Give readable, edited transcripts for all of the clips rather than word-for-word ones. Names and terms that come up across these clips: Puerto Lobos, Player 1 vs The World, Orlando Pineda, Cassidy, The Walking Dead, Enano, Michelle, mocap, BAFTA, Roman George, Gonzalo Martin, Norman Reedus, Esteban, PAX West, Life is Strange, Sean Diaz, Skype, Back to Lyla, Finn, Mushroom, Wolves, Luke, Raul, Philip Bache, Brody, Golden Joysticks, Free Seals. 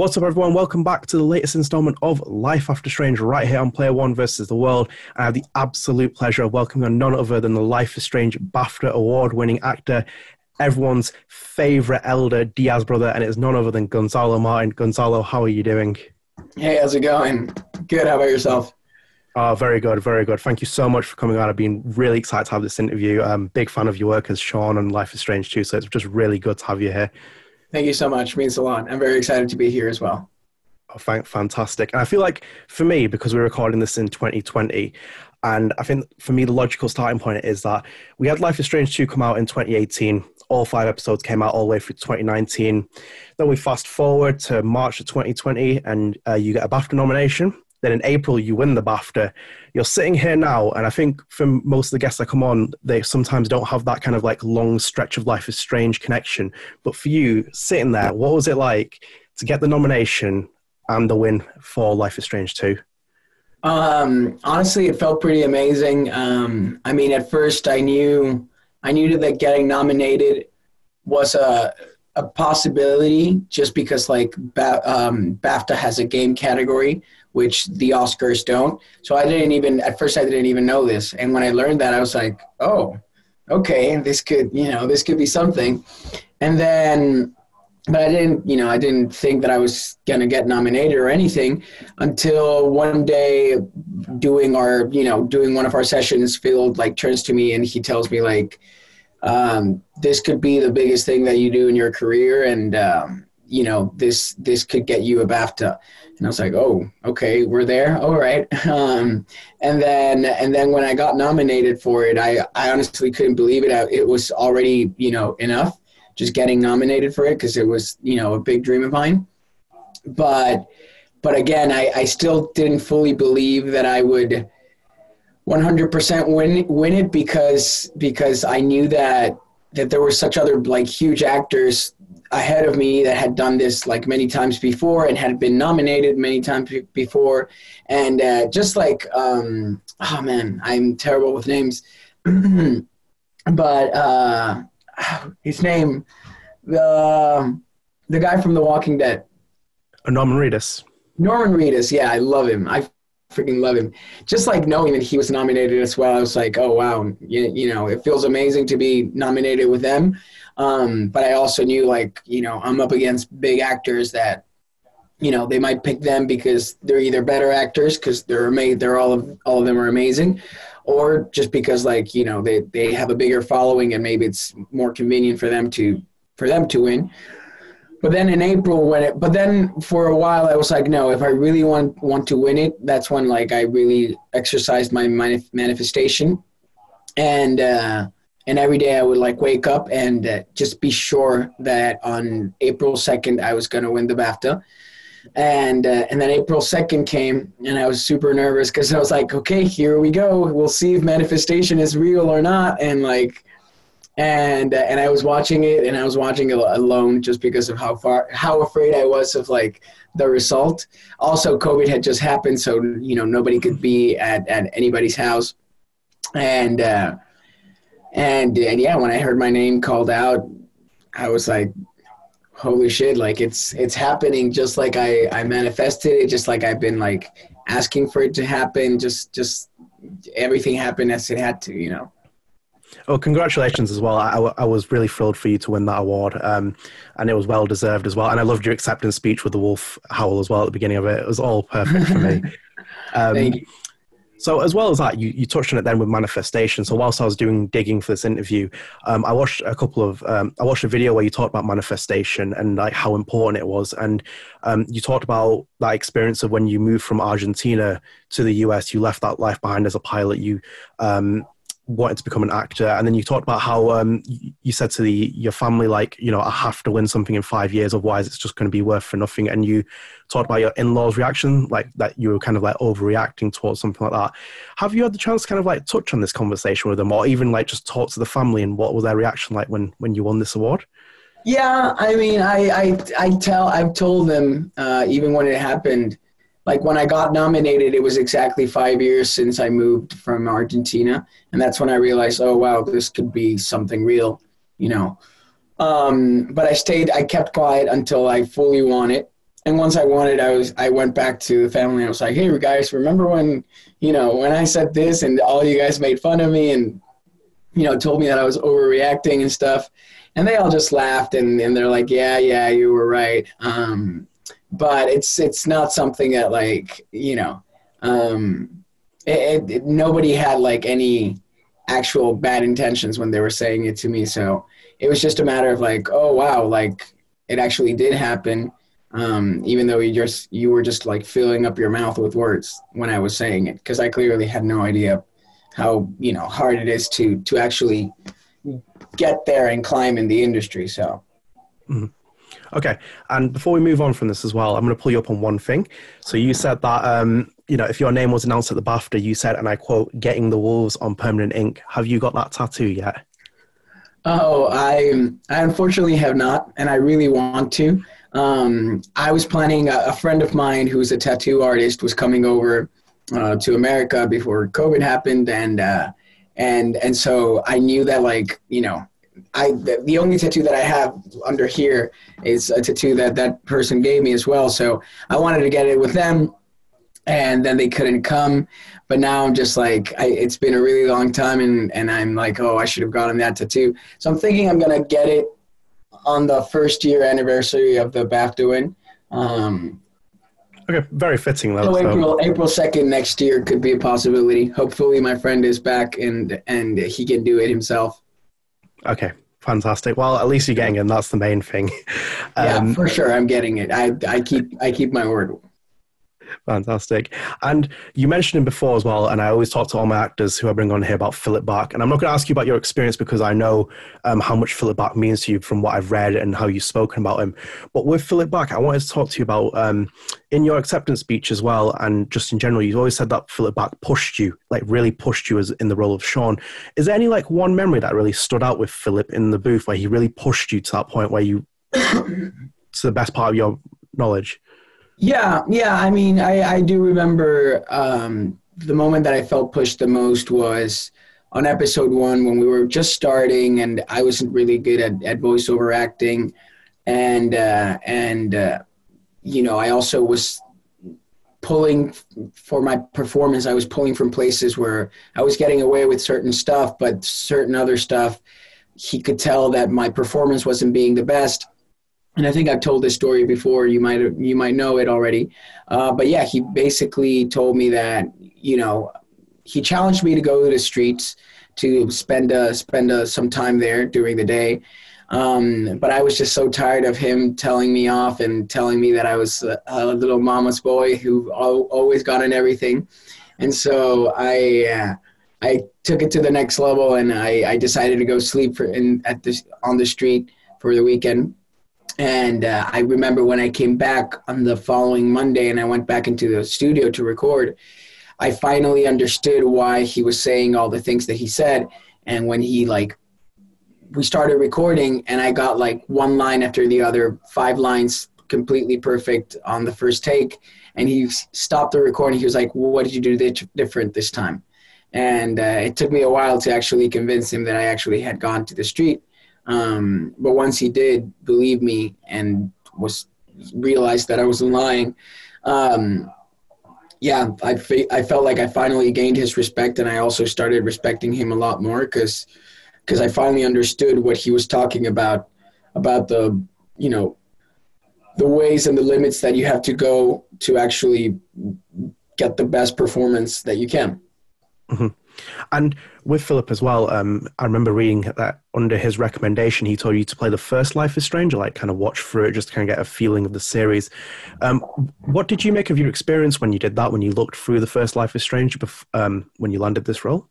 What's up, everyone? Welcome back to the latest installment of Life After Strange, right here on Player 1 vs The World. I have the absolute pleasure of welcoming none other than the Life is Strange BAFTA award-winning actor, everyone's favourite elder, Diaz brother, and it's none other than Gonzalo Martin. Gonzalo, how are you doing? Hey, how's it going? Good, how about yourself? Oh, very good, very good. Thank you so much for coming on. I've been really excited to have this interview. I'm a big fan of your work as Sean on Life is Strange too, so it's just really good to have you here. Thank you so much. It means a lot. I'm very excited to be here as well. Oh, fantastic. And I feel like for me, because we're recording this in 2020, and I think for me, the logical starting point is that we had Life is Strange 2 come out in 2018. All 5 episodes came out all the way through 2019. Then we fast forward to March of 2020 and you get a BAFTA nomination. Then in April, you win the BAFTA. You're sitting here now, and I think from most of the guests that come on, they sometimes don't have that kind of like long stretch of Life is Strange connection. But for you, sitting there, what was it like to get the nomination and the win for Life is Strange 2? Honestly, it felt pretty amazing. I mean, at first I knew that getting nominated was a possibility just because like BAFTA has a game category, which the Oscars don't. So at first I didn't even know this. And when I learned that, I was like, oh, okay, this could be something. And then, but I didn't think that I was going to get nominated or anything until one day doing one of our sessions, Phil like turns to me and he tells me like, this could be the biggest thing that you do in your career. And, this could get you a BAFTA. And I was like, oh, okay, we're there. All right. And then when I got nominated for it, I honestly couldn't believe it. It was already, enough just getting nominated for it. 'Cause it was, a big dream of mine. But again, I still didn't fully believe that I would 100% win it because I knew that there were such other like huge actors ahead of me that had done this like many times before and had been nominated many times before. And just like, oh man, I'm terrible with names, but his name, the guy from The Walking Dead. Norman Reedus. Norman Reedus. Yeah. I love him. I freaking love him. Just like knowing that he was nominated as well. I was like, oh wow. It feels amazing to be nominated with them. But I also knew like, I'm up against big actors that, they might pick them because they're either better actors because all of them are amazing, or just because like, they have a bigger following and maybe it's more convenient for them to win. But then in April but then for a while I was like, no, if I really want to win it, that's when like I really exercised my manifestation. And every day I would like wake up and just be sure that on April 2nd, I was going to win the BAFTA. And then April 2nd came and I was super nervous because I was like, okay, here we go. We'll see if manifestation is real or not. And like, and I was watching it alone just because of how afraid I was of like the result. Also, COVID had just happened. So, nobody could be at anybody's house. And yeah, when I heard my name called out, I was like, holy shit. Like it's happening just like I manifested it, just like I've been like asking for it to happen. Just everything happened as it had to, Oh, congratulations as well. I was really thrilled for you to win that award, and it was well-deserved as well. And I loved your acceptance speech with the wolf howl as well at the beginning of it. It was all perfect for me. Thank you. So as well as that, you touched on it then with manifestation. So whilst I was digging for this interview, I watched a video where you talked about manifestation and like how important it was. And you talked about that experience of when you moved from Argentina to the US, you left that life behind as a pilot. You wanted to become an actor, and then you talked about how you said to your family, like, I have to win something in 5 years, otherwise it's just going to be worth for nothing. And you talked about your in-laws' reaction, like that you were kind of like overreacting towards something like that. Have you had the chance to kind of like touch on this conversation with them, or even like just talk to the family, and what was their reaction like when you won this award? Yeah, I mean, I've told them even when it happened, like when I got nominated, it was exactly 5 years since I moved from Argentina. And that's when I realized, oh, wow, this could be something real, But I kept quiet until I fully won it. And once I wanted, I went back to the family. And I was like, hey, guys, remember when, you know, when I said this and all you guys made fun of me and, you know, told me that I was overreacting and stuff. And they all just laughed and they're like, yeah, you were right. But it's not something that, like, you know, nobody had like any actual bad intentions when they were saying it to me. So it was just a matter of like, oh, wow, like it actually did happen. Even though you were just like filling up your mouth with words when I was saying it, because I clearly had no idea how, you know, hard it is to actually get there and climb in the industry. So. Mm-hmm. Okay. And before we move on from this as well, I'm going to pull you up on one thing. So you said that, you know, if your name was announced at the BAFTA, you said, and I quote, "getting the Wolves on permanent ink." Have you got that tattoo yet? Oh, I unfortunately have not. And I really want to. I was planning, a friend of mine who's a tattoo artist was coming over to America before COVID happened, and so I knew that, like, you know, the only tattoo that I have under here is a tattoo that person gave me as well, so I wanted to get it with them, and then they couldn't come. But now I'm just like, it's been a really long time, and I'm like, oh, I should have gotten that tattoo. So I'm thinking I'm gonna get it on the first year anniversary of the BAFTA win. Okay, very fitting though. So April 2nd next year could be a possibility. Hopefully my friend is back and he can do it himself. Okay, fantastic. Well, at least you're getting it, and that's the main thing. Yeah, for sure I'm getting it. I keep my word. Fantastic. And you mentioned him before as well, and I always talk to all my actors who I bring on here about Philip Bache, and I'm not going to ask you about your experience because I know how much Philip Bache means to you from what I've read and how you've spoken about him. But with Philip Bache, I wanted to talk to you about, in your acceptance speech as well, and just in general, you've always said that Philip Bache pushed you, like really pushed you as in the role of Sean. Is there any like one memory that really stood out with Philip in the booth where he really pushed you to that point where you, to the best part of your knowledge? Yeah. I mean, I do remember the moment that I felt pushed the most was on episode 1 when we were just starting and I wasn't really good at voiceover acting. And you know, I also was pulling for my performance. I was pulling from places where I was getting away with certain stuff, but certain other stuff, he could tell that my performance wasn't being the best. And I think I've told this story before. You might know it already, but yeah, he basically told me that, you know, he challenged me to go to the streets to spend some time there during the day. But I was just so tired of him telling me off and telling me that I was a little mama's boy who always got in everything, and so I took it to the next level, and I decided to go sleep on the street for the weekend. And I remember when I came back on the following Monday and I went back into the studio to record, I finally understood why he was saying all the things that he said. And when he, like, we started recording and I got like one line after the other, 5 lines completely perfect on the first take. And he stopped the recording. He was like, well, what did you do different this time? And it took me a while to actually convince him that I actually had gone to the street. But once he did believe me and realized that I wasn't lying, yeah, I felt like I finally gained his respect, and I also started respecting him a lot more because I finally understood what he was talking about the, you know, the ways and the limits that you have to go to actually get the best performance that you can. Mm-hmm. And with Philip as well, I remember reading that under his recommendation, he told you to play the first Life is Strange, like kind of watch through it, just to kind of get a feeling of the series. What did you make of your experience when you did that, when you looked through the first Life is Strange when you landed this role?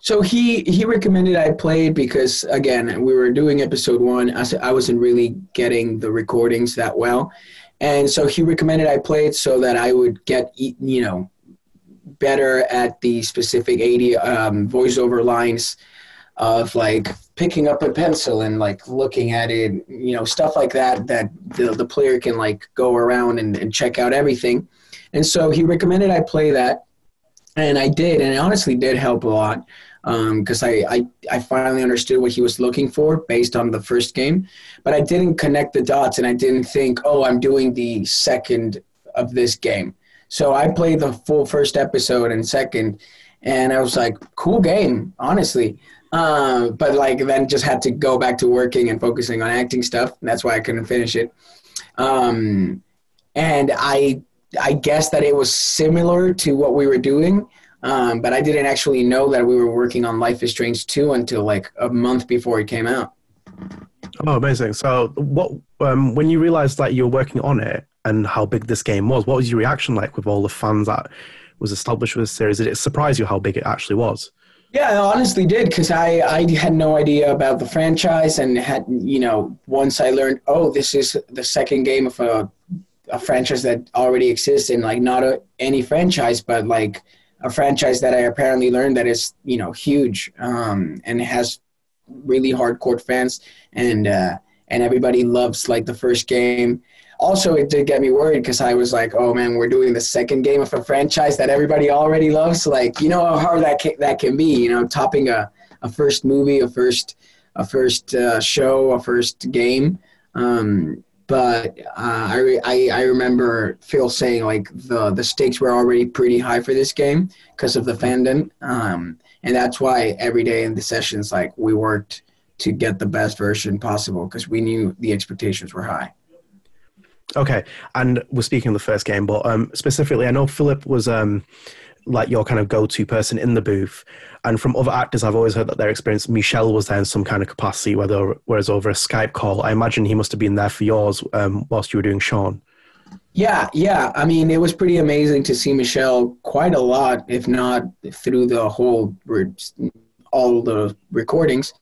So he recommended I played because, again, we were doing episode 1. I wasn't really getting the recordings that well. And so he recommended I played so that I would get, you know, better at the specific 80 voiceover lines of, like, picking up a pencil and, like, looking at it, you know, stuff like that the player can, like, go around and check out everything. And so he recommended I play that. And I did, and it honestly did help a lot because I finally understood what he was looking for based on the first game. But I didn't connect the dots, and I didn't think, oh, I'm doing the second of this game. So I played the full first episode and second, and I was like, cool game, honestly. But like then just had to go back to working and focusing on acting stuff. And that's why I couldn't finish it. And I guess that it was similar to what we were doing, but I didn't actually know that we were working on Life is Strange 2 until like a month before it came out. Oh, amazing. So what, when you realized that you were working on it and how big this game was, what was your reaction like with all the fans that was established with the series? Did it surprise you how big it actually was? Yeah, I honestly did, because I had no idea about the franchise, and had, you know, once I learned, oh, this is the second game of a franchise that already exists, and like not any franchise, but like a franchise that I apparently learned that is, you know, huge and has really hardcore fans, and everybody loves like the first game. Also, it did get me worried because I was like, oh, man, we're doing the second game of a franchise that everybody already loves. Like, you know how hard that can be, you know, topping a first movie, a first show, a first game. But I remember Phil saying, like, the stakes were already pretty high for this game because of the fandom. And that's why every day in the sessions, like, we worked to get the best version possible because we knew the expectations were high. Okay, and we're speaking of the first game, but specifically, I know Philip was like your kind of go-to person in the booth, and from other actors, I've always heard that their experience, Michelle was there in some kind of capacity, whereas over a Skype call. I imagine he must have been there for yours whilst you were doing Sean. Yeah. I mean, it was pretty amazing to see Michelle quite a lot, if not through the whole, all the recordings,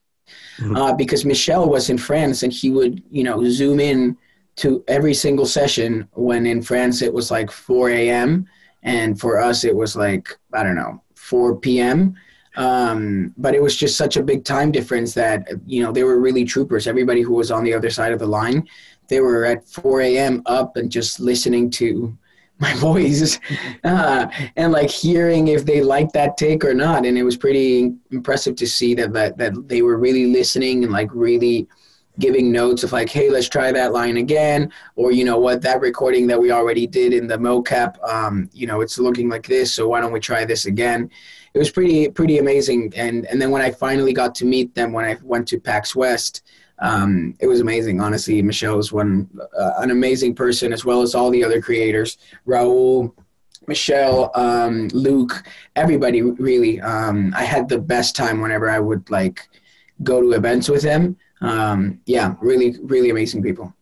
mm-hmm. Because Michelle was in France, and he would, you know, zoom in to every single session when in France it was like 4 a.m. and for us it was like, I don't know, 4 p.m. But it was just such a big time difference that, you know, they were really troopers. Everybody who was on the other side of the line, they were at 4 a.m. up and just listening to my voice and like hearing if they liked that take or not. And it was pretty impressive to see that they were really listening and like really giving notes of like, hey, let's try that line again. Or, you know what, that recording that we already did in the mocap, you know, it's looking like this, so why don't we try this again? It was pretty amazing. And then when I finally got to meet them, when I went to PAX West, it was amazing. Honestly, Michelle was an amazing person, as well as all the other creators, Raul, Michelle, Luke, everybody really. I had the best time whenever I would like go to events with them. Yeah, really, really amazing people.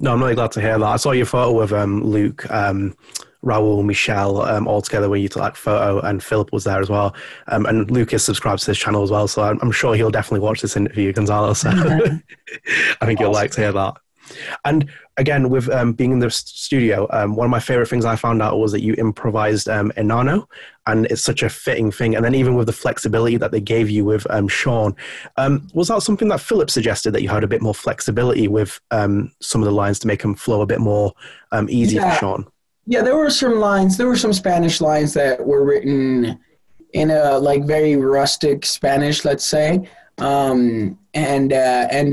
No, I'm really glad to hear that. I saw your photo with Luke, Raul, Michelle, all together when you took that photo, and Philip was there as well. And Luke is subscribed to this channel as well, so I'm sure he'll definitely watch this interview, Gonzalo. So I think you'll like to hear that. And again, with being in the studio, one of my favorite things I found out was that you improvised Enano, and it's such a fitting thing. And then even with the flexibility that they gave you with Sean, was that something that Philip suggested, that you had a bit more flexibility with some of the lines to make them flow a bit more easy for Sean? Yeah, there were some lines. There were some Spanish lines that were written in a like very rustic Spanish, let's say. And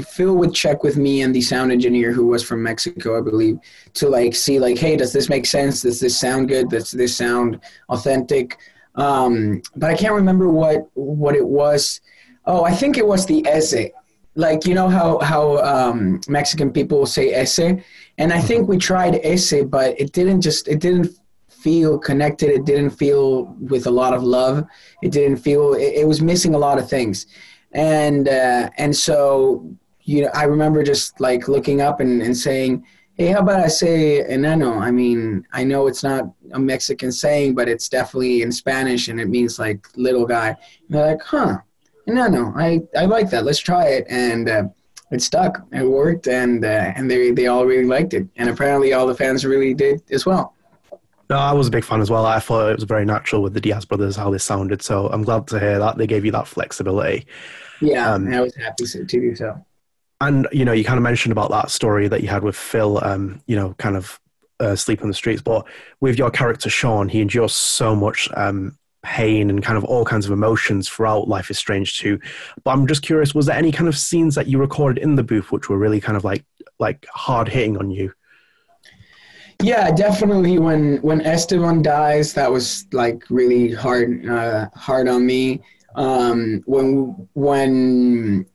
Phil would check with me and the sound engineer, who was from Mexico, I believe, to like see like, hey, does this make sense? Does this sound good? Does this sound authentic? But I can't remember what it was. Oh, I think it was the ese. Like, you know how Mexican people say ese, and I think we tried ese, but it didn't feel connected. It didn't feel with a lot of love. It didn't feel. It was missing a lot of things. And so, you know, I remember just like looking up and saying, hey, how about I say enano? I mean, I know it's not a Mexican saying, but it's definitely in Spanish, and it means like little guy. And they're like, huh, enano, I like that. Let's try it. And it stuck. It worked, and they all really liked it. And apparently all the fans really did as well. No, I was a big fan as well. I thought it was very natural with the Diaz brothers, how they sounded. So I'm glad to hear that they gave you that flexibility. Yeah, I was happy to do so. And, you know, you kind of mentioned about that story that you had with Phil, you know, kind of sleep on the streets. But with your character, Sean, he endures so much pain and kind of all kinds of emotions throughout Life is Strange 2. But I'm just curious, was there any kind of scenes that you recorded in the booth which were really kind of like hard hitting on you? Yeah, definitely. When Esteban dies, that was like really hard on me. When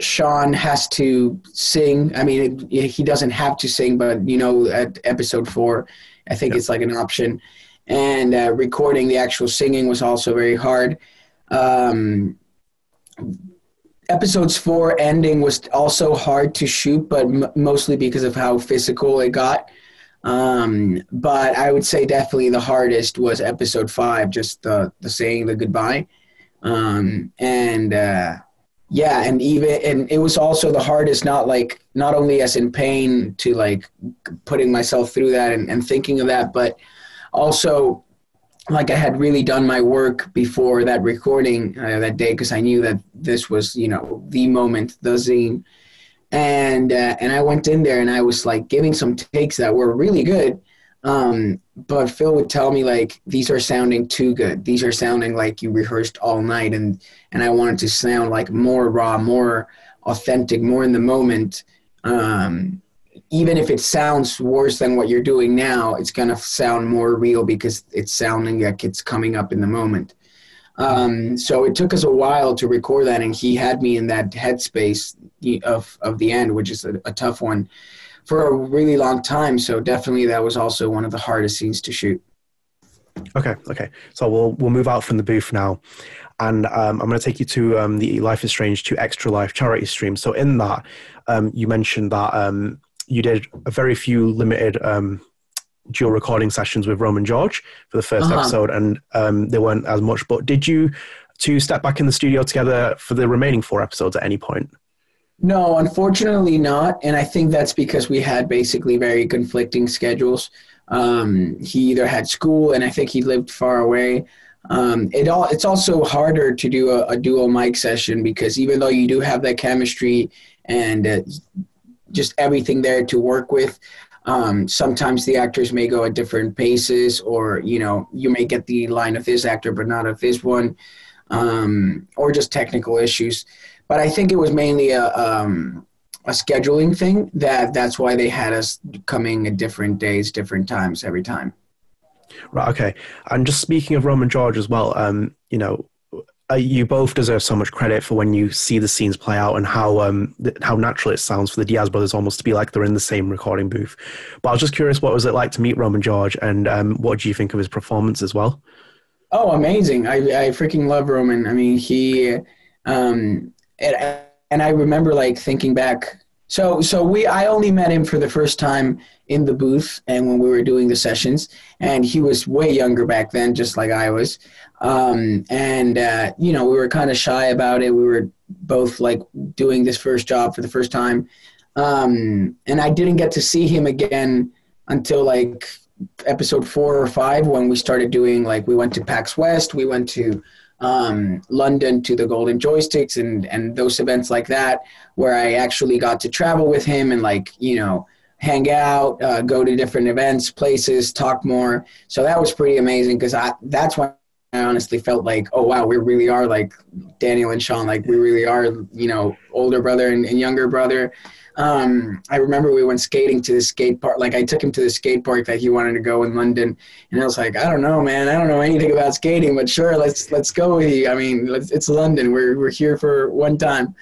Sean has to sing, I mean, he doesn't have to sing, but you know, at episode 4, I think it's like an option. And recording the actual singing was also very hard. Episode 4 ending was also hard to shoot, but mostly because of how physical it got. But I would say definitely the hardest was episode 5, just the saying the goodbye. And it was also the hardest, not only as in pain to like putting myself through that and thinking of that, but also like I had really done my work before that recording that day, because I knew that this was, you know, the moment, the zine. And I went in there and I was like giving some takes that were really good. But Phil would tell me like, these are sounding too good. These are sounding like you rehearsed all night. And I wanted to sound like more raw, more authentic, more in the moment. Even if it sounds worse than what you're doing now, it's going to sound more real because it's sounding like it's coming up in the moment. So it took us a while to record that, and he had me in that headspace of the end, which is a tough one, for a really long time. So definitely that was also one of the hardest scenes to shoot. Okay. So we'll move out from the booth now, and I'm going to take you to the Life is Strange 2 Extra Life charity stream. So in that, you mentioned that you did a very few limited dual recording sessions with Roman George for the first episode, and they weren't as much, but did you two step back in the studio together for the remaining 4 episodes at any point? No, unfortunately not. And I think that's because we had basically very conflicting schedules. He either had school, and I think he lived far away. It's also harder to do a dual mic session, because even though you do have that chemistry and just everything there to work with, sometimes the actors may go at different paces, or, you know, you may get the line of this actor but not of this one, or just technical issues. But I think it was mainly a scheduling thing, that's why they had us coming at different days, different times every time. Right. Okay. And just speaking of Roman George as well, you know, you both deserve so much credit for when you see the scenes play out and how natural it sounds for the Diaz brothers almost to be like they're in the same recording booth. But I was just curious, what was it like to meet Roman George, and what do you think of his performance as well? Oh, amazing. I freaking love Roman. I mean, he and I remember like thinking back. I only met him for the first time in the booth and when we were doing the sessions, and he was way younger back then, just like I was. You know, we were kind of shy about it. We were both like doing this first job for the first time. And I didn't get to see him again until like episode 4 or 5, when we started doing, like, we went to PAX West, we went to London to the Golden Joysticks and those events like that, where I actually got to travel with him and, like, you know, hang out, go to different events, places, talk more. So that was pretty amazing, because that's when I honestly felt like, oh wow, we really are like Daniel and Sean, like we really are, you know, older brother and younger brother. I remember we went skating to the skate park. Like, I took him to the skate park that he wanted to go in London, and I was like, I don't know, man, I don't know anything about skating, but sure, let's go with you. I mean, it's London. We're here for one time.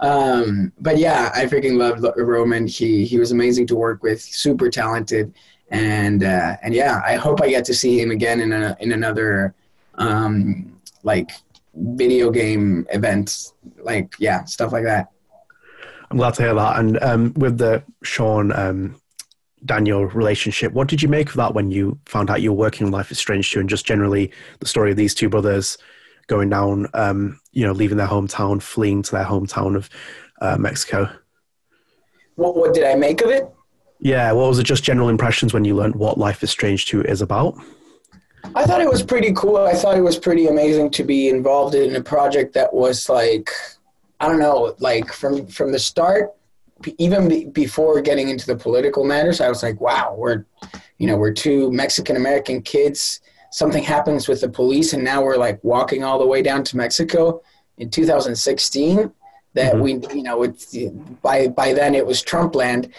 But yeah, I freaking loved Roman. He was amazing to work with, super talented, and yeah, I hope I get to see him again in another like video game event, like, yeah, stuff like that. I'm glad to hear that. And with the Sean Daniel relationship, what did you make of that when you found out you were working on Life is Strange 2, and just generally the story of these two brothers going down, you know, leaving their hometown, fleeing to their hometown of Mexico? What did I make of it? Yeah, what was it, just general impressions when you learned what Life is Strange 2 is about? I thought it was pretty cool. I thought it was pretty amazing to be involved in a project that was like, I don't know, like from the start, even before getting into the political matters, I was like, wow, we're two Mexican American kids something happens with the police, and now we're like walking all the way down to Mexico in 2016. That we, you know, it's by then it was Trump land,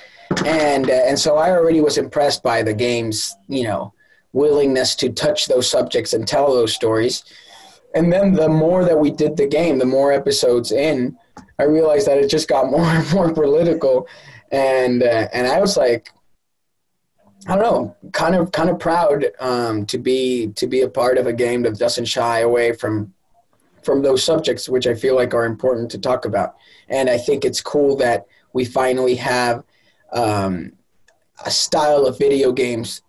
and so I already was impressed by the game's, you know, willingness to touch those subjects and tell those stories. And then the more that we did the game, the more episodes in, I realized that it just got more and more political, and I was like, I don't know, kind of proud to be a part of a game that doesn't shy away from those subjects, which I feel like are important to talk about. And I think it's cool that we finally have a style of video games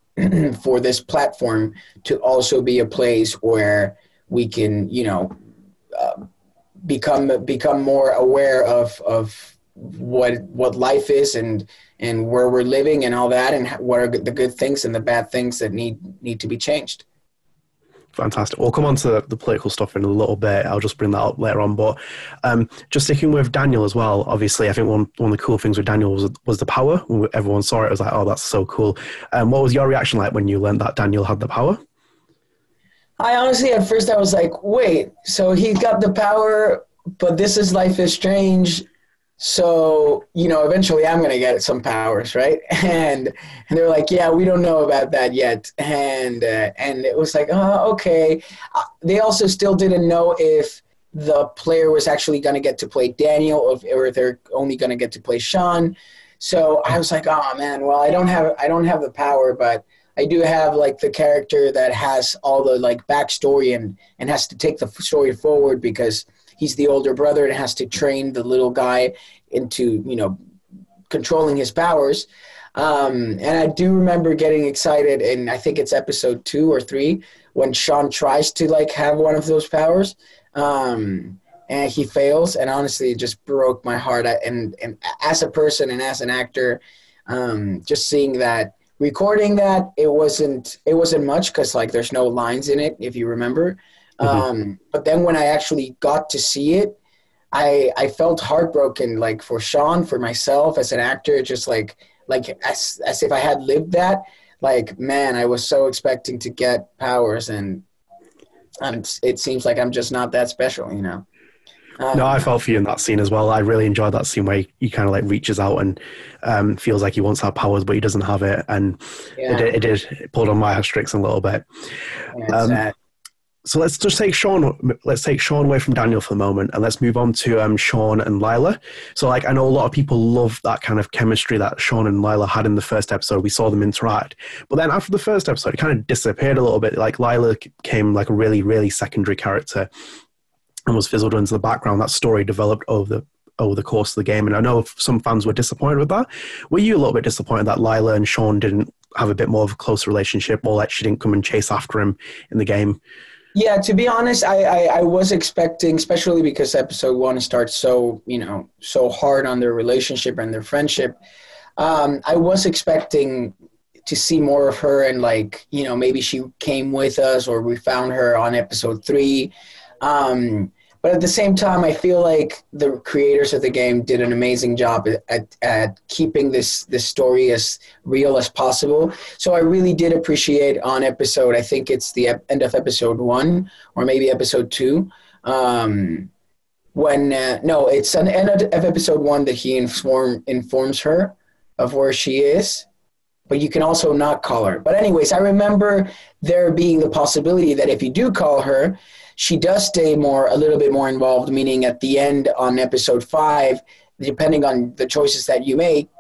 for this platform to also be a place where we can, you know, become more aware of what life is and where we're living and all that, and what are the good things and the bad things that need to be changed. Fantastic. We'll come on to the political stuff in a little bit. I'll just bring that up later on. But just sticking with Daniel as well, obviously, I think one of the cool things with Daniel was the power. When everyone saw it, it was like, oh, that's so cool. What was your reaction like when you learned that Daniel had the power? I honestly, at first, I was like, wait, so he got the power, but this is Life is Strange. So, you know, eventually I'm going to get some powers, right? And they were like, yeah, we don't know about that yet. And it was like, oh, okay. They also still didn't know if the player was actually going to get to play Daniel or they're only going to get to play Sean. So I was like, oh man, well, I don't have the power, but I do have like the character that has all the like backstory and has to take the story forward because he's the older brother and has to train the little guy into, you know, controlling his powers. And I do remember getting excited in, I think it's episode 2 or 3, when Sean tries to like have one of those powers and he fails. And honestly, it just broke my heart. And as a person and as an actor, just seeing that, recording that, it wasn't much because like there's no lines in it, if you remember. But then when I actually got to see it, I felt heartbroken, like for Sean, for myself as an actor, just like as if I had lived that, like, man, I was so expecting to get powers and it seems like I'm just not that special, you know? No, I felt for you in that scene as well. I really enjoyed that scene where he kind of like reaches out and feels like he wants to have powers, but he doesn't have it. And yeah. It pulled on my heartstrings a little bit. Yeah, sad. So let's just take Sean. Let's take Sean away from Daniel for the moment, and let's move on to Sean and Lyla. So, like, I know a lot of people love that kind of chemistry that Sean and Lyla had in the first episode. We saw them interact, but then after the first episode, it kind of disappeared a little bit. Like, Lyla became like a really, really secondary character and was fizzled into the background. That story developed over the course of the game, and I know some fans were disappointed with that. Were you a little bit disappointed that Lyla and Sean didn't have a bit more of a close relationship, or like she didn't come and chase after him in the game? Yeah, to be honest, I was expecting, especially because episode 1 starts so, you know, so hard on their relationship and their friendship. I was expecting to see more of her and like, you know, maybe she came with us or we found her on episode 3. But at the same time, I feel like the creators of the game did an amazing job at keeping this story as real as possible. So I really did appreciate on episode, I think it's the end of episode 1 or maybe episode 2. It's an end of episode 1 that he informs her of where she is. But you can also not call her. But anyways, I remember there being the possibility that if you do call her, she does stay a little bit more involved, meaning at the end on episode 5, depending on the choices that you make,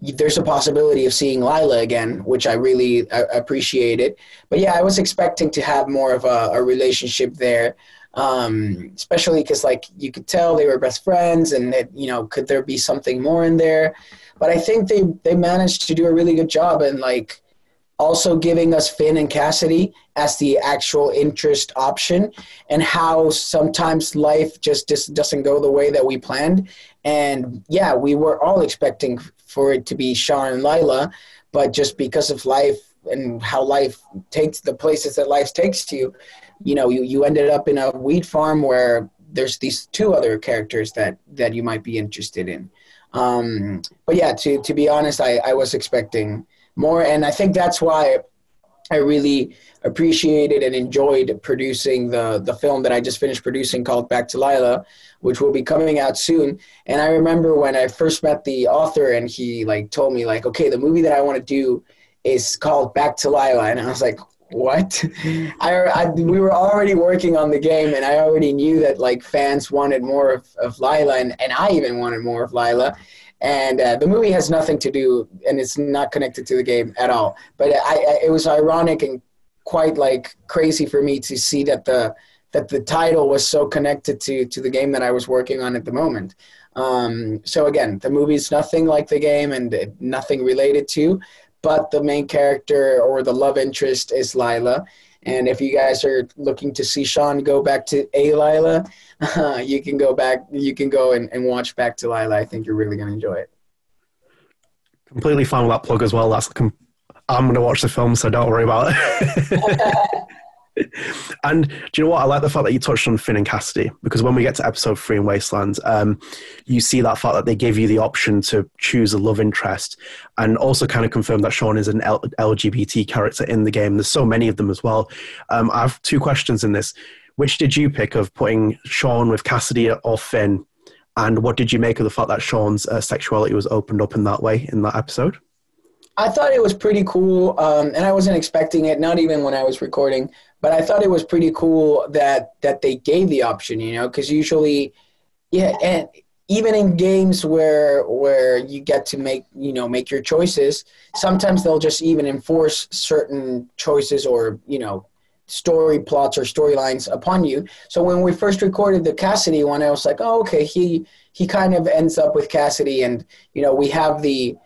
there's a possibility of seeing Lyla again, which I really appreciated. But yeah, I was expecting to have more of a relationship there, especially because like you could tell they were best friends and that, you know, could there be something more in there? But I think they managed to do a really good job and like also giving us Finn and Cassidy as the actual interest option and how sometimes life just doesn't go the way that we planned. And yeah, we were all expecting for it to be Sean and Lyla, but just because of life and how life takes the places that life takes you know, you ended up in a weed farm where there's these 2 other characters that you might be interested in. But yeah, to be honest, I was expecting more. And I think that's why I really appreciated and enjoyed producing the film that I just finished producing called Back to Lyla, which will be coming out soon. And I remember when I first met the author and he like told me like, okay, the movie that I want to do is called Back to Lyla. And I was like, what? We were already working on the game and I already knew that like fans wanted more of Lyla and I even wanted more of Lyla. And the movie has nothing to do, and it's not connected to the game at all. But it was ironic and quite like crazy for me to see that the title was so connected to the game that I was working on at the moment. So again, the movie is nothing like the game and nothing related to, but the main character or the love interest is Lyla. And if you guys are looking to see Sean go back to a Lyla, you can go back. You can go and watch Back to Lyla. I think you're really going to enjoy it. Completely fine with that plug as well. I'm going to watch the film, so don't worry about it. And do you know what? I like the fact that you touched on Finn and Cassidy, because when we get to episode 3 in Wasteland, you see that fact that they give you the option to choose a love interest, and also kind of confirm that Sean is an LGBT character in the game. There's so many of them as well. I have 2 questions in this. Which did you pick of putting Sean with Cassidy or Finn? And what did you make of the fact that Sean's sexuality was opened up in that way in that episode? I thought it was pretty cool, and I wasn't expecting it, not even when I was recording, but I thought it was pretty cool that they gave the option, you know, because usually, yeah, and even in games where you get to make, you know, make your choices, sometimes they'll just even enforce certain choices or, you know, story plots or storylines upon you. So when we first recorded the Cassidy one, I was like, oh, okay, he kind of ends up with Cassidy, and, you know, we have the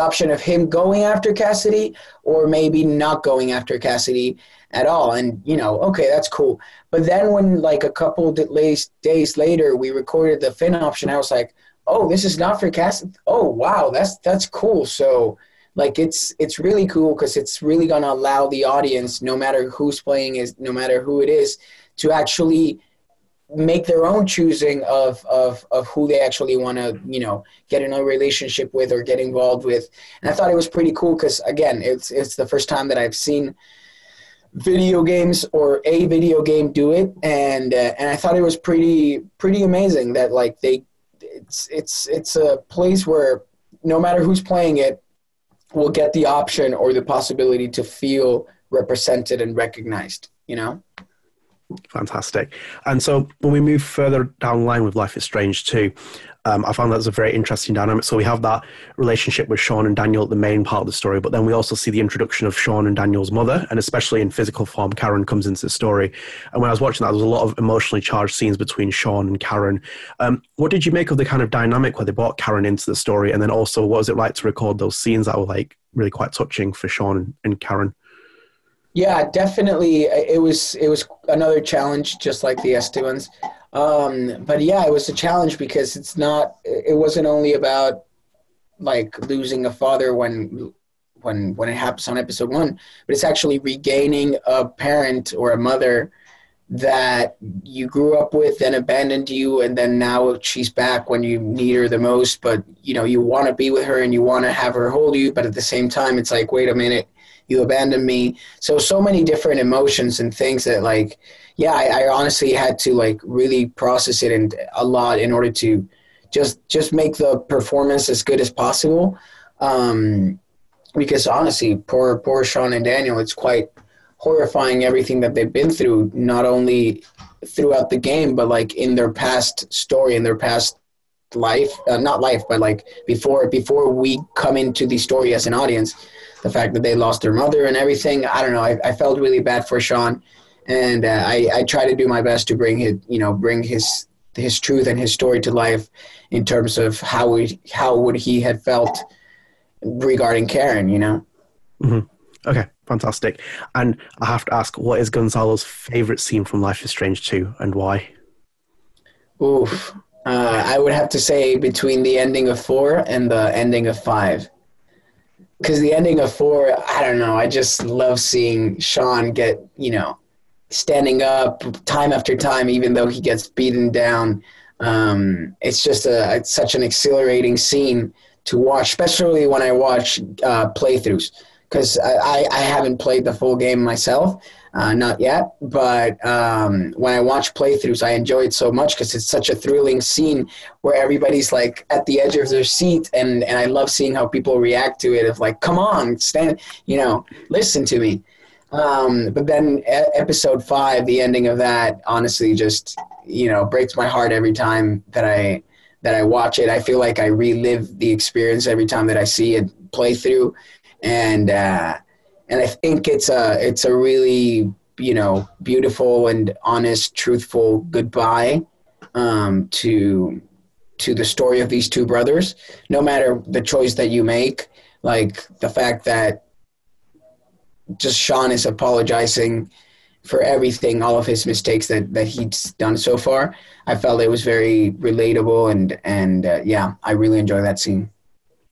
option of him going after Cassidy or maybe not going after Cassidy at all. And, you know, okay, that's cool. But then when like a couple days later, we recorded the Finn option, I was like, oh, this is not for Cassidy. Oh, wow. That's cool. So like, it's really cool, because it's really going to allow the audience, no matter who's playing it, no matter who it is, to actually make their own choosing of who they actually want to, you know, get in a relationship with or get involved with. And I thought it was pretty cool, because again, it's the first time that I've seen video games or a video game do it, and I thought it was pretty amazing that like it's a place where no matter who's playing it will get the option or the possibility to feel represented and recognized, you know. Fantastic. And so when we move further down the line with Life is Strange 2, I found that was a very interesting dynamic. So we have that relationship with Sean and Daniel at the main part of the story, but then we also see the introduction of Sean and Daniel's mother, and especially in physical form, Karen comes into the story. And when I was watching that, there was a lot of emotionally charged scenes between Sean and Karen. What did you make of the kind of dynamic where they brought Karen into the story? And then also, what was it like to record those scenes that were like really quite touching for Sean and Karen? Yeah, definitely. It was another challenge, just like the Estebans. But yeah, it was a challenge, because it wasn't only about like losing a father when it happens on episode 1, but it's actually regaining a parent or a mother that you grew up with and abandoned you. And then now she's back when you need her the most, but you know, you want to be with her and you want to have her hold you. But at the same time, it's like, wait a minute, you abandoned me. So many different emotions and things that like, yeah, I honestly had to like really process it and a lot in order to just make the performance as good as possible. Because honestly, poor Sean and Daniel, it's quite horrifying everything that they've been through, not only throughout the game, but like in their past story, in their past life, not life, but like before we come into the story as an audience. The fact that they lost their mother and everything, I don't know. I felt really bad for Sean, and I try to do my best to bring his truth and his story to life in terms of how would he have felt regarding Karen, you know. Mm-hmm. Okay, fantastic. And I have to ask, what is Gonzalo's favorite scene from Life is Strange 2, and why? Oof, I would have to say between the ending of 4 and the ending of 5. Because the ending of 4, I don't know, I just love seeing Sean get, you know, standing up time after time, even though he gets beaten down. It's such an exhilarating scene to watch, especially when I watch playthroughs. because I haven't played the full game myself, not yet. But when I watch playthroughs, I enjoy it so much because it's such a thrilling scene where everybody's like at the edge of their seat, and I love seeing how people react to it. Of like, come on, stand, you know, listen to me. But then episode 5, the ending of that, honestly, just, you know, breaks my heart every time that I watch it. I feel like I relive the experience every time that I see it play through. And I think it's a really, you know, beautiful and honest, truthful goodbye, to the story of these two brothers, no matter the choice that you make, like the fact that just Sean is apologizing for everything, all of his mistakes that he's done so far. I felt it was very relatable and yeah, I really enjoy that scene.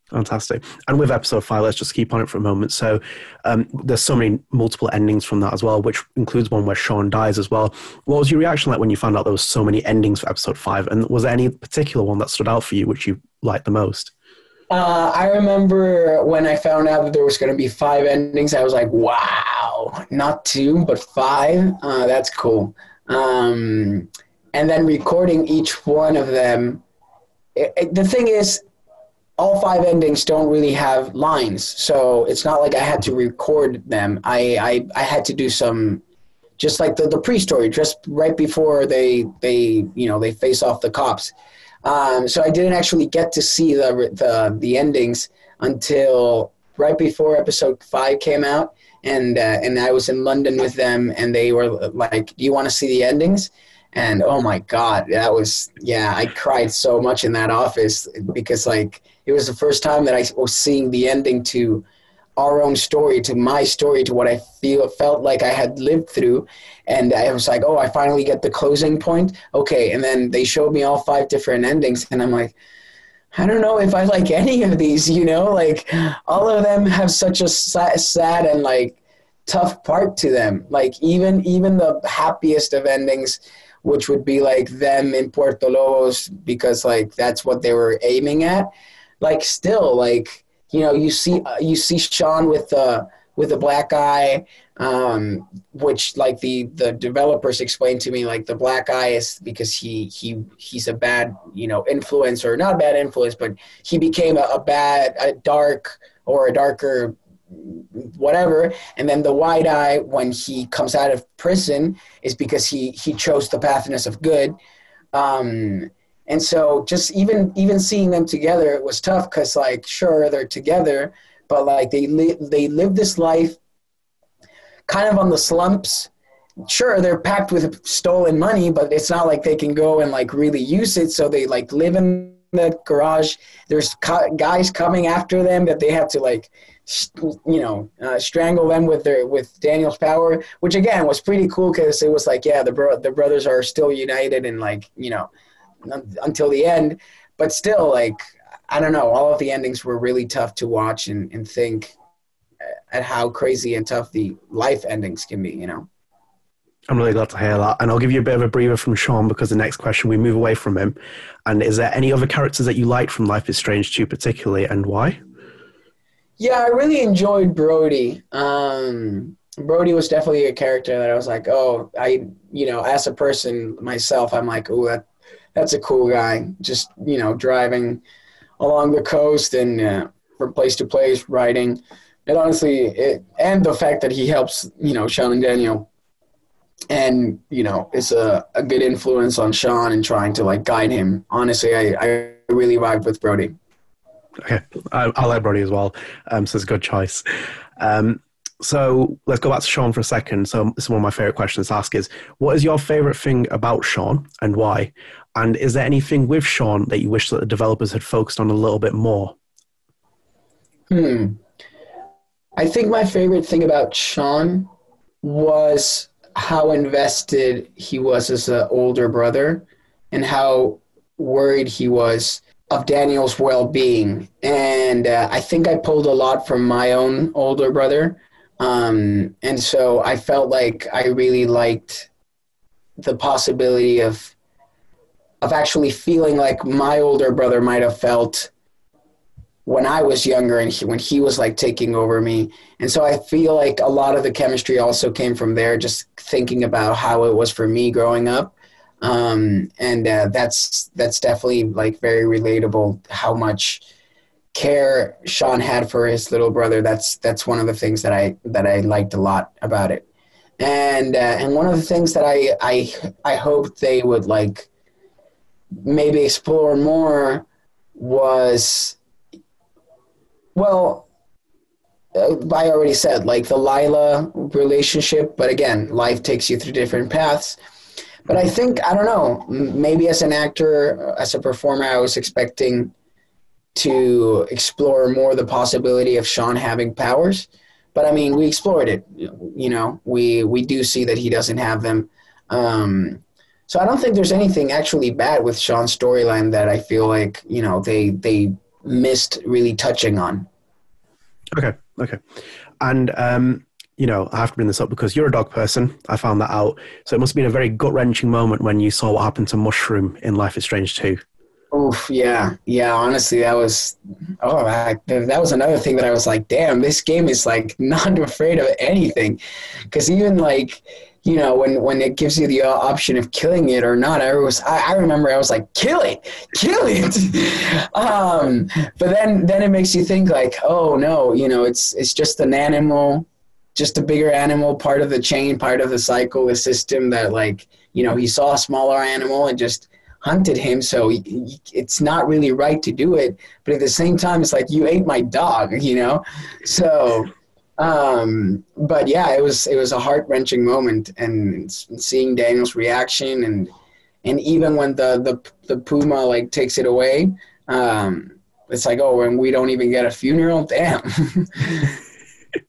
Fantastic. And with episode 5, let's just keep on it for a moment. So there's so many multiple endings from that as well, which includes one where Sean dies as well. What was your reaction like when you found out there was so many endings for episode 5? And was there any particular one that stood out for you, which you liked the most? I remember when I found out that there was going to be 5 endings, I was like, wow, not 2, but 5. That's cool. And then recording each one of them. The thing is, all 5 endings don't really have lines. So it's not like I had to record them. I had to do some, just like the pre-story, just right before they face off the cops. So I didn't actually get to see the endings until right before episode 5 came out, and I was in London with them, and they were like, "Do you want to see the endings?" And oh my God, I cried so much in that office because like it was the first time that I was seeing the ending to our own story, to my story, to what I felt like I had lived through. And I was like, oh, I finally get the closing point. Okay. And then they showed me all 5 different endings. And I'm like, I don't know if I like any of these, you know, like all of them have such a sad and like tough part to them. Like even the happiest of endings, which would be like them in Puerto Lobos, because like, that's what they were aiming at. Like still like, you know, you see Sean with a black eye, which like the developers explained to me, like the black eye is because he's a bad, you know, influence, or not a bad influence, but he became a darker whatever. And then the white eye when he comes out of prison is because he chose the pathness of good. And so just even seeing them together, it was tough because, like, sure, they're together, but, like, they live this life kind of on the slumps. Sure, they're packed with stolen money, but it's not like they can go and, like, really use it. So they, like, live in the garage. There's guys coming after them that they have to, like, strangle them with Daniel's power, which, again, was pretty cool because it was like, yeah, the brothers are still united and, like, you know, until the end. But still, like, I don't know, all of the endings were really tough to watch and think at how crazy and tough the life endings can be, you know. I'm really glad to hear that, and I'll give you a bit of a breather from Sean because the next question we move away from him. And is there any other characters that you liked from Life is Strange 2 particularly, and why? Yeah, I really enjoyed Brody. Brody was definitely a character that I was like, oh, I, you know, as a person myself, I'm like, oh, that's a cool guy, just, you know, driving along the coast and from place to place, riding. And honestly, and the fact that he helps, you know, Sean and Daniel, and, you know, it's a good influence on Sean and trying to, like, guide him. Honestly, I really vibed with Brody. Okay, I like Brody as well, so it's a good choice. So let's go back to Sean for a second. So this is one of my favorite questions to ask is, what is your favorite thing about Sean and why? And is there anything with Sean that you wish that the developers had focused on a little bit more? I think my favorite thing about Sean was how invested he was as an older brother and how worried he was of Daniel's well-being. And I think I pulled a lot from my own older brother. And so I felt like I really liked the possibility of actually feeling like my older brother might have felt when I was younger and when he was like taking over me. And so I feel like a lot of the chemistry also came from there, just thinking about how it was for me growing up. That's definitely like very relatable, how much care Sean had for his little brother. That's one of the things that I liked a lot about it. And one of the things that I hoped they would like maybe explore more was, well, I already said, like, the Lyla relationship, but again, life takes you through different paths. But I think, I don't know, maybe as an actor, as a performer, I was expecting to explore more the possibility of Sean having powers. But, I mean, we explored it. You know, we do see that he doesn't have them. So I don't think there's anything actually bad with Sean's storyline that I feel like, you know, they missed really touching on. Okay. And, you know, I have to bring this up because you're a dog person. I found that out. So it must have been a very gut-wrenching moment when you saw what happened to Mushroom in Life is Strange 2. Oof, yeah. Yeah, honestly, that was another thing that I was like, damn, this game is, like, not afraid of anything. Because even, like, you know, when it gives you the option of killing it or not, I remember I was like, kill it. But then it makes you think like, oh no, you know, it's just an animal, just a bigger animal, part of the chain, part of the cycle, the system that, like, you know, he saw a smaller animal and just hunted him, so it's not really right to do it. But at the same time, it's like, you ate my dog, you know? So... but yeah, it was a heart-wrenching moment, and seeing Daniel's reaction, and even when the puma like takes it away, it's like, oh, and we don't even get a funeral, damn.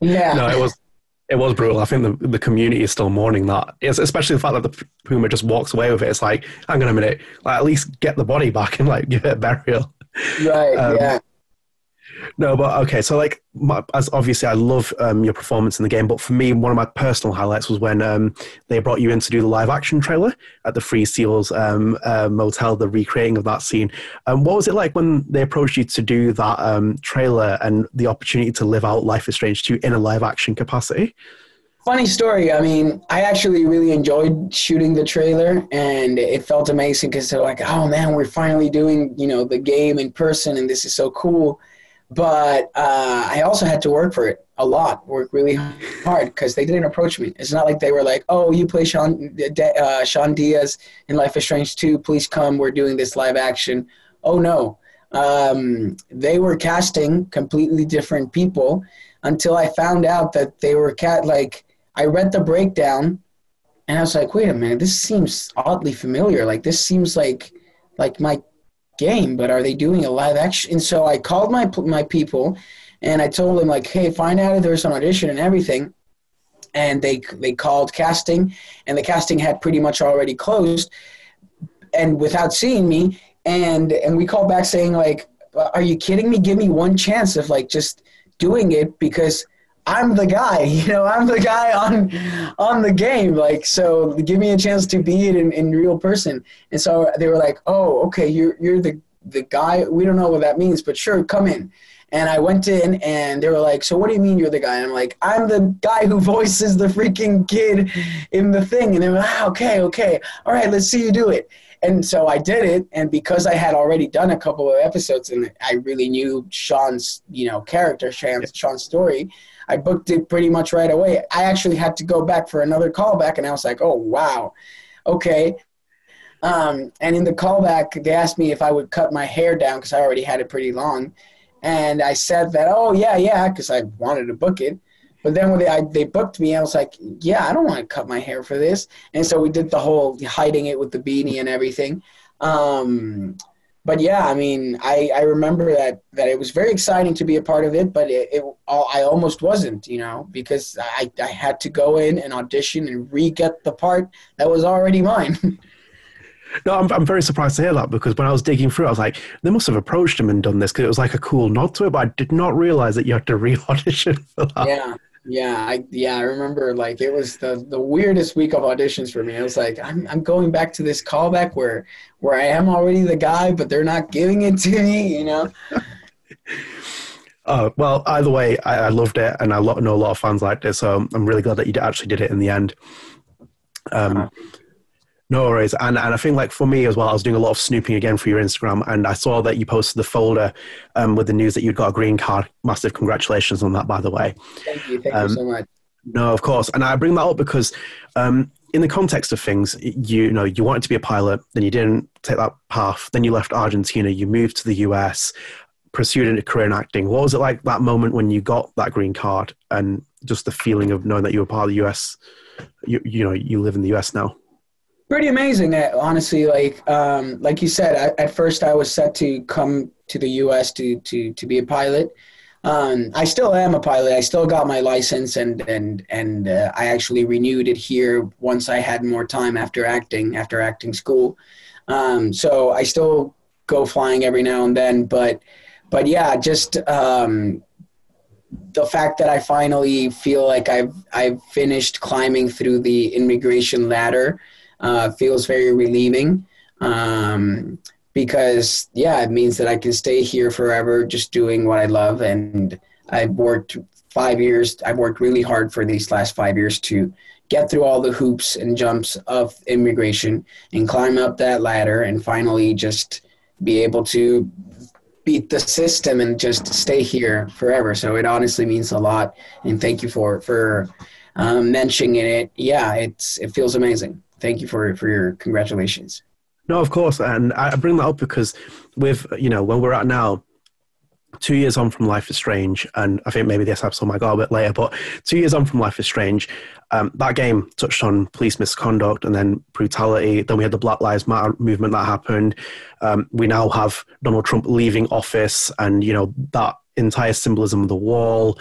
Yeah. No, it was brutal. I think the community is still mourning that. It's especially the fact that the puma just walks away with it. It's like, hang on a minute, like, at least get the body back and like give it a burial. Right. Yeah. No, but okay. So, like, as obviously, I love your performance in the game. But for me, one of my personal highlights was when they brought you in to do the live action trailer at the Free Seals motel, the recreating of that scene. What was it like when they approached you to do that trailer and the opportunity to live out Life is Strange 2 in a live action capacity? Funny story. I mean, I actually really enjoyed shooting the trailer, and it felt amazing because they're like, "Oh man, we're finally doing, you know, the game in person, and this is so cool." But I also had to work for it a lot, work really hard, because they didn't approach me. It's not like they were like, oh, you play Sean Diaz in Life is Strange 2, please come, we're doing this live action. Oh, no. They were casting completely different people until I found out that they were I read the breakdown, and I was like, wait a minute, this seems oddly familiar. Like, this seems like my game, but are they doing a live action? And so I called my people, and I told them, like, hey, find out if there's an audition and everything. And they called casting, and the casting had pretty much already closed, and without seeing me. And we called back saying, like, are you kidding me? Give me one chance of, like, just doing it, because I'm the guy, you know, I'm the guy on the game. Like, so give me a chance to be it in real person. And so they were like, oh, okay, you're the guy. We don't know what that means, but sure, come in. And I went in, and they were like, so what do you mean you're the guy? And I'm like, I'm the guy who voices the freaking kid in the thing. And they were like, ah, okay. All right, let's see you do it. And so I did it, and because I had already done a couple of episodes and I really knew Sean's, you know, character, Sean's story, I booked it pretty much right away. I actually had to go back for another callback, and I was like, oh, wow, okay. And in the callback, they asked me if I would cut my hair down because I already had it pretty long. And I said that, oh, yeah, because I wanted to book it. But then when they booked me, I was like, yeah, I don't want to cut my hair for this. And so we did the whole hiding it with the beanie and everything. But yeah, I mean, I remember that it was very exciting to be a part of it, but I almost wasn't, you know, because I had to go in and audition and re-get the part that was already mine. No, I'm very surprised to hear that, because when I was digging through, I was like, they must have approached him and done this, because it was like a cool nod to it, but I did not realize that you had to re-audition for that. Yeah, I remember, like, it was the weirdest week of auditions for me. I was like, I'm going back to this callback where I am already the guy, but they're not giving it to me, you know? Well, either way, I loved it, and I know a lot of fans liked it, so I'm really glad that you actually did it in the end. No worries. And I think, like, for me as well, I was doing a lot of snooping again for your Instagram, and I saw that you posted the folder with the news that you'd got a green card. Massive congratulations on that, by the way. Thank you so much. No, of course. And I bring that up because in the context of things, you wanted to be a pilot, then you didn't take that path, then you left Argentina, you moved to the US, pursued a career in acting. What was it like, that moment when you got that green card, and just the feeling of knowing that you were part of the US, you live in the US now? Pretty amazing, honestly. Like you said, at first I was set to come to the US to be a pilot. I still am a pilot. I still got my license, and I actually renewed it here once I had more time after acting school. So I still go flying every now and then, but yeah, just the fact that I finally feel like I've finished climbing through the immigration ladder feels very relieving. Because, yeah, it means that I can stay here forever just doing what I love. And I've worked really hard for these last 5 years to get through all the hoops and jumps of immigration and climb up that ladder and finally just be able to beat the system and just stay here forever. So it honestly means a lot. And thank you for mentioning it. Yeah, it feels amazing. Thank you for your congratulations. No, of course. And I bring that up because when we're at now, 2 years on from Life is Strange, and I think maybe this episode might go a bit later, but 2 years on from Life is Strange, that game touched on police misconduct and then brutality. Then we had the Black Lives Matter movement that happened. We now have Donald Trump leaving office and, that entire symbolism of the wall.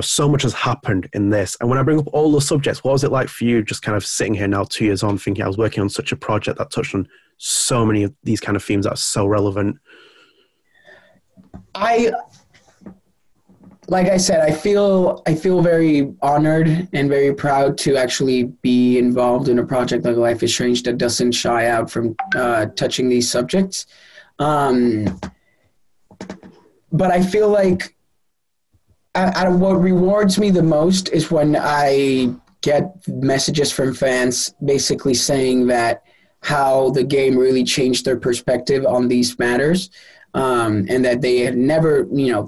So much has happened in this. And when I bring up all those subjects, what was it like for you just kind of sitting here now 2 years on thinking I was working on such a project that touched on so many of these kind of themes that are so relevant? I feel very honored and very proud to actually be involved in a project like Life is Strange that doesn't shy out from touching these subjects. But I feel like what rewards me the most is when I get messages from fans basically saying that how the game really changed their perspective on these matters, and that they had never,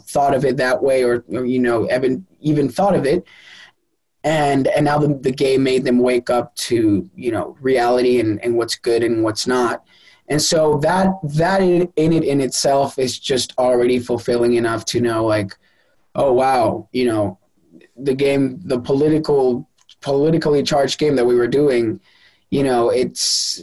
thought of it that way or even thought of it. And now the game made them wake up to, reality and what's good and what's not. And so that in itself is just already fulfilling enough to know, like, oh, wow, the game, the politically charged game that we were doing, it's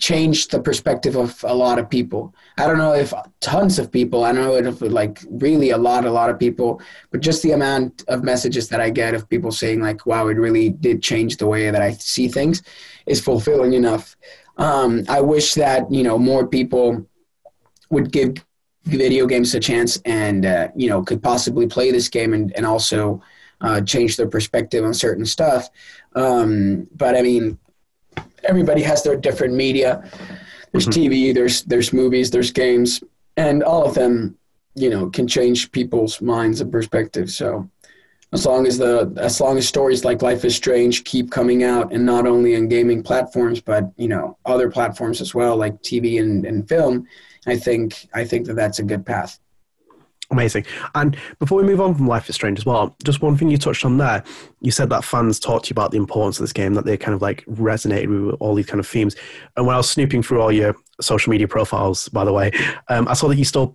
changed the perspective of a lot of people. I don't know if tons of people, I don't know if like really a lot of people, but just the amount of messages that I get of people saying like, wow, it really did change the way that I see things is fulfilling enough. I wish that, more people would give video games a chance and, could possibly play this game and also change their perspective on certain stuff. But I mean, everybody has their different media. There's TV, there's movies, there's games, and all of them, can change people's minds and perspectives. So as long as stories like Life is Strange keep coming out, and not only on gaming platforms, but, other platforms as well, like TV and film, I think that's a good path. Amazing. And before we move on from Life is Strange as well, just one thing you touched on there, you said that fans talked to you about the importance of this game, that they kind of like resonated with all these kind of themes. And when I was snooping through all your social media profiles, by the way, I saw that you still,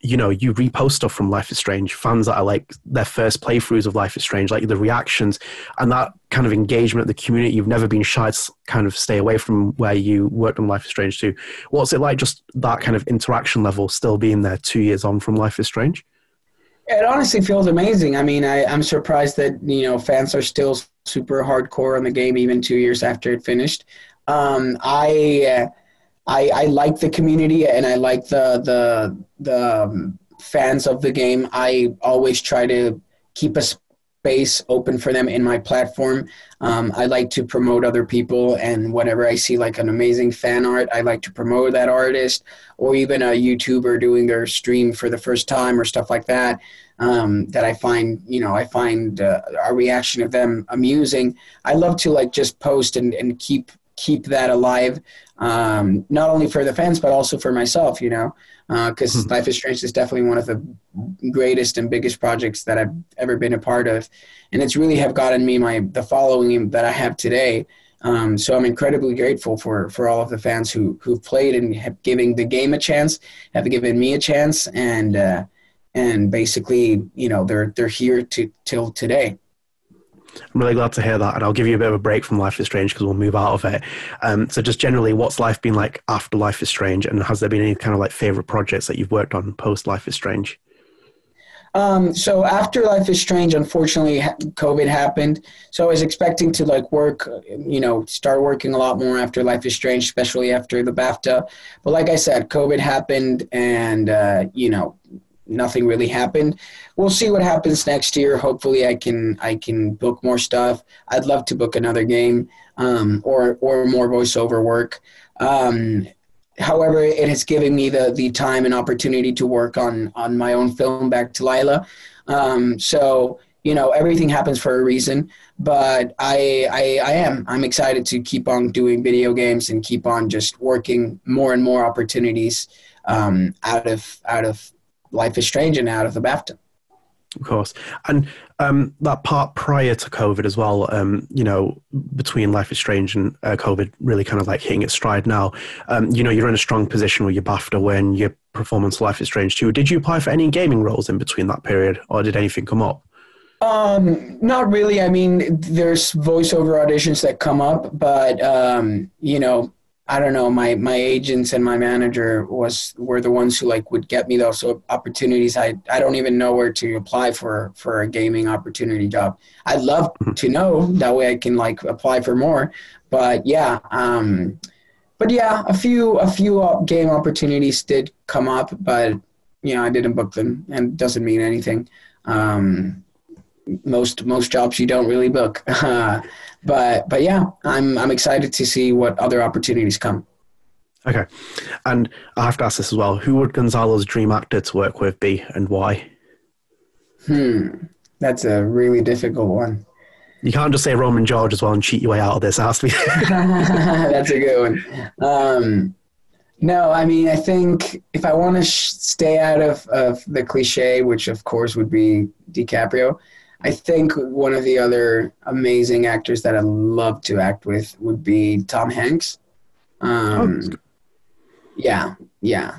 you repost stuff from Life is Strange, fans that are like their first playthroughs of Life is Strange, like the reactions and that kind of engagement of the community. You've never been shy to kind of stay away from where you worked on Life is Strange too. What's it like, just that kind of interaction level still being there 2 years on from Life is Strange? It honestly feels amazing. I mean, I'm surprised that, fans are still super hardcore on the game even 2 years after it finished. I like the community and I like the fans of the game. I always try to keep a space open for them in my platform. I like to promote other people, and whenever I see like an amazing fan art, I like to promote that artist, or even a YouTuber doing their stream for the first time or stuff like that, that I find, you know, I find our reaction of them amusing. I love to like just post and keep that alive, not only for the fans, but also for myself, you know, because Life is Strange is definitely one of the greatest and biggest projects that I've ever been a part of. And it's really have gotten me the following that I have today. So I'm incredibly grateful for all of the fans who've played and have given the game a chance, have given me a chance. And basically, you know, they're here till today. I'm really glad to hear that, and I'll give you a bit of a break from Life is Strange because we'll move out of it. So just generally, what's life been like after Life is Strange, and has there been any kind of like favourite projects that you've worked on post Life is Strange? So after Life is Strange, unfortunately, COVID happened. So I was expecting to like work, you know, start working a lot more after Life is Strange, especially after the BAFTA. But like I said, COVID happened, and, you know, nothing really happened. We'll see what happens next year. Hopefully I can book more stuff. I'd love to book another game, or more voiceover work. However, it has given me the time and opportunity to work on my own film, Back to Lyla. So, you know, everything happens for a reason, but I'm excited to keep on doing video games and keep on just working more and more opportunities, out of Life is Strange and out of the BAFTA. Of course. And that part prior to COVID as well, you know, between Life is Strange and COVID really kind of like hitting its stride now, you know, you're in a strong position with your BAFTA when your performance Life is Strange 2. Did you apply for any gaming roles in between that period, or did anything come up? Not really. I mean, there's voiceover auditions that come up, but, you know, I don't know, my agents and my manager were the ones who like would get me those opportunities. I don't even know where to apply for a gaming opportunity job. I'd love to know, that way I can like apply for more, but yeah, a few game opportunities did come up, but you know, I didn't book them, and it doesn't mean anything. Most jobs you don't really book. But yeah, I'm excited to see what other opportunities come. Okay. And I have to ask this as well. Who would Gonzalo's dream actor to work with be, and why? That's a really difficult one. You can't just say Roman George as well and cheat your way out of this. It has to be. That's a good one. No, I mean, I think if I want to stay out of the cliche, which of course would be DiCaprio, I think one of the other amazing actors that I'd love to act with would be Tom Hanks. Yeah,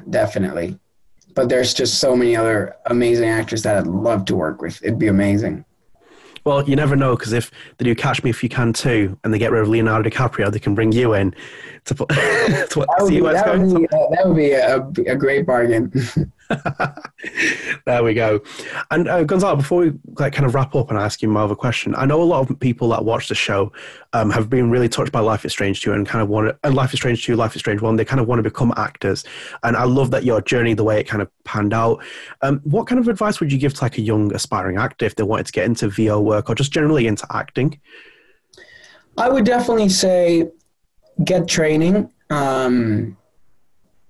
definitely. But there's just so many other amazing actors that I'd love to work with. It'd be amazing. Well, you never know, because if they do Catch Me If You Can too, and they get rid of Leonardo DiCaprio, they can bring you in to put. That would be a great bargain. There we go. And Gonzalo, before we like kind of wrap up and ask you more of a question, I know a lot of people that watch the show have been really touched by Life is Strange 2 and kind of want to, Life is Strange 2, Life is Strange 1. They kind of want to become actors, and I love that your journey, the way it kind of panned out. What kind of advice would you give to like a young aspiring actor if they wanted to get into VO work or just generally into acting? I would definitely say get training.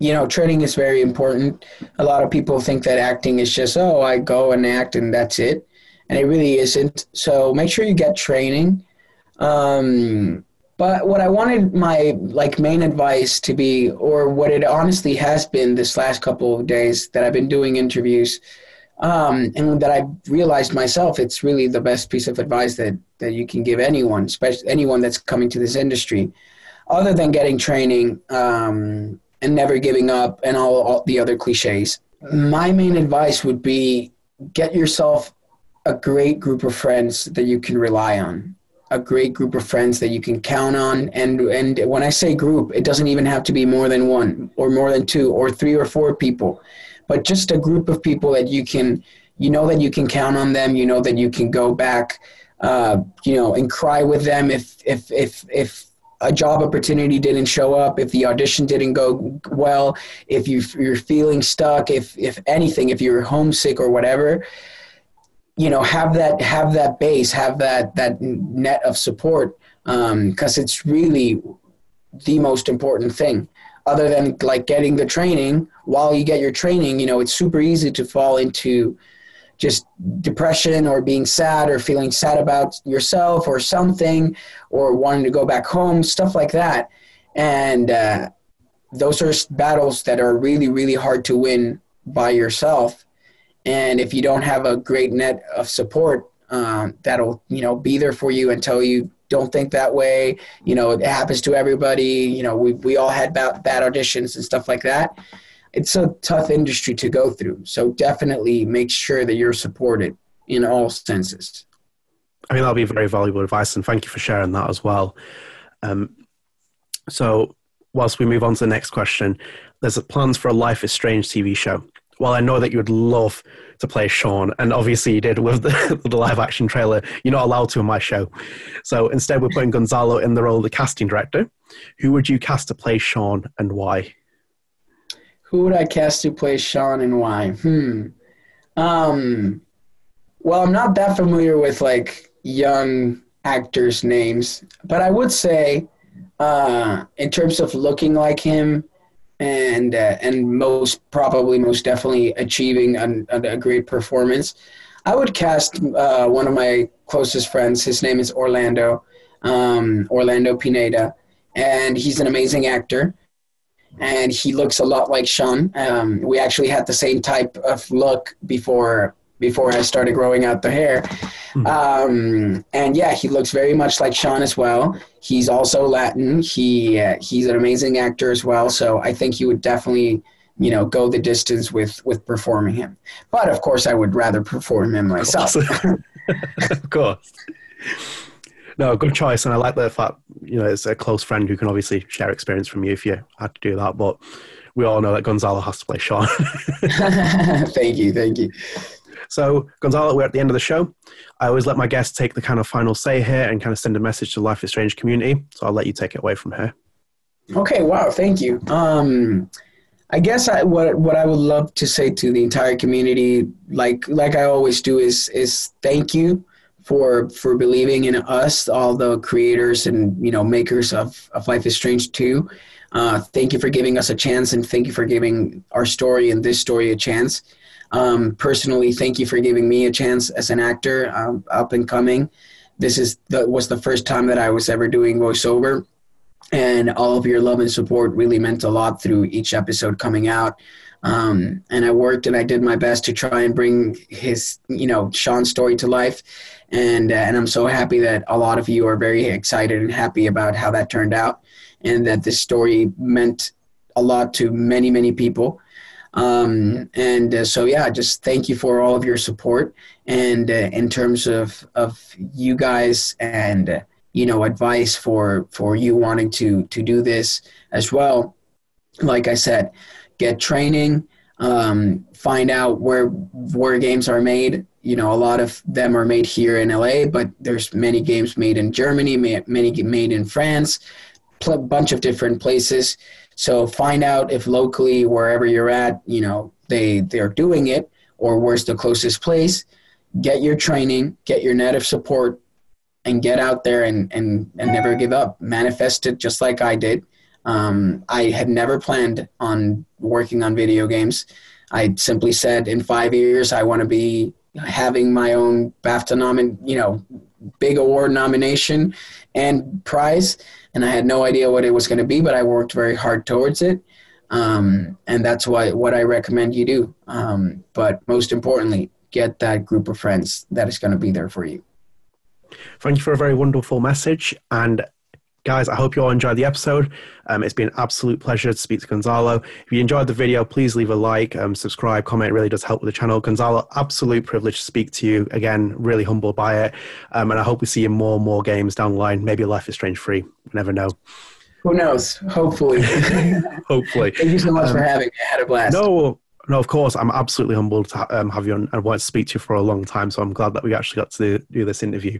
You know, training is very important. A lot of people think that acting is just, oh, I go and act and that's it. And it really isn't. So make sure you get training. But what I wanted my like main advice to be, or what it honestly has been this last couple of days that I've been doing interviews, and that I realized myself, it's really the best piece of advice that you can give anyone, especially anyone that's coming to this industry, other than getting training, and never giving up and all the other cliches. My main advice would be get yourself a great group of friends that you can rely on, a great group of friends that you can count on. And when I say group, it doesn't even have to be more than one or more than two or three or four people, but just a group of people that you can, you know, that you can count on them, you know, that you can go back, you know, and cry with them if a job opportunity didn't show up, if the audition didn't go well, if you're feeling stuck, if anything, if you're homesick or whatever, you know, have that base, have that net of support, because it's really the most important thing. Other than like getting the training, while you get your training, you know, it's super easy to fall into just depression or being sad or feeling sad about yourself or something or wanting to go back home, stuff like that. And those are battles that are really, really hard to win by yourself. And if you don't have a great net of support, that'll, you know, be there for you until you don't think that way. You know, it happens to everybody. You know, we all had bad auditions and stuff like that. It's a tough industry to go through. So definitely make sure that you're supported in all senses. I mean, that'll be very valuable advice, and thank you for sharing that as well. So whilst we move on to the next question, there's plans for a Life is Strange TV show. Well, I know that you would love to play Sean, and obviously you did with the live-action trailer. You're not allowed to in my show. So instead, we're putting Gonzalo in the role of the casting director. Who would you cast to play Sean, and why? Who would I cast to play Sean, and why? Well, I'm not that familiar with, like, young actors' names, but I would say, in terms of looking like him, and most definitely achieving a great performance, I would cast one of my closest friends. His name is Orlando, Orlando Pineda, and he's an amazing actor, and he looks a lot like Sean. We actually had the same type of look before I started growing out the hair. And yeah, he looks very much like Sean as well. He's also Latin. He's an amazing actor as well. So I think he would definitely, you know, go the distance with performing him. But of course I would rather perform him myself. Of course. No, good choice. And I like the fact, you know, it's a close friend who can obviously share experience from you if you had to do that. But we all know that Gonzalo has to play Sean. Thank you. Thank you. So, Gonzalo, we're at the end of the show. I always let my guests take the kind of final say here and kind of send a message to the Life is Strange community. So I'll let you take it away from here. Okay, wow, thank you. I guess what I would love to say to the entire community, like I always do, is thank you for believing in us, all the creators and, you know, makers of Life is Strange 2. Thank you for giving us a chance, and thank you for giving our story and this story a chance. Personally, thank you for giving me a chance as an actor, up and coming. This was the first time that I was ever doing voiceover, and all of your love and support really meant a lot through each episode coming out. And I worked and I did my best to try and bring his, you know, Sean's story to life. And I'm so happy that a lot of you are very excited and happy about how that turned out, and that this story meant a lot to many, many people. So yeah, just thank you for all of your support, and in terms of you guys, and you know, advice for you wanting to do this as well, like I said, get training, find out where games are made. You know, a lot of them are made here in LA, but there's many games made in Germany, many made in France, a bunch of different places. So find out if locally, wherever you're at, you know, they're doing it, or where's the closest place. Get your training, get your net of support, and get out there and never give up. Manifest it just like I did. I had never planned on working on video games. I simply said, in 5 years, I want to be having my own BAFTA big award nomination and prize. And I had no idea what it was going to be, but I worked very hard towards it. And that's what I recommend you do. But most importantly, get that group of friends that is going to be there for you. Thank you for a very wonderful message. And guys, I hope you all enjoyed the episode. It's been an absolute pleasure to speak to Gonzalo. If you enjoyed the video, please leave a like, subscribe, comment. It really does help with the channel. Gonzalo, absolute privilege to speak to you. Again, really humbled by it. And I hope we see you more and more games down the line. Maybe Life is Strange 3. We never know. Who knows? Hopefully. Hopefully. Thank you so much for having me. I had a blast. No, of course, I'm absolutely humbled to have you on. I wanted to speak to you for a long time, so I'm glad that we actually got to do this interview.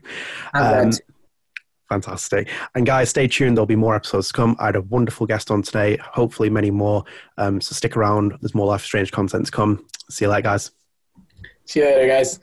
Fantastic. And guys, stay tuned. There'll be more episodes to come. I had a wonderful guest on today, hopefully many more. So stick around. There's more Life is Strange content to come. See you later, guys.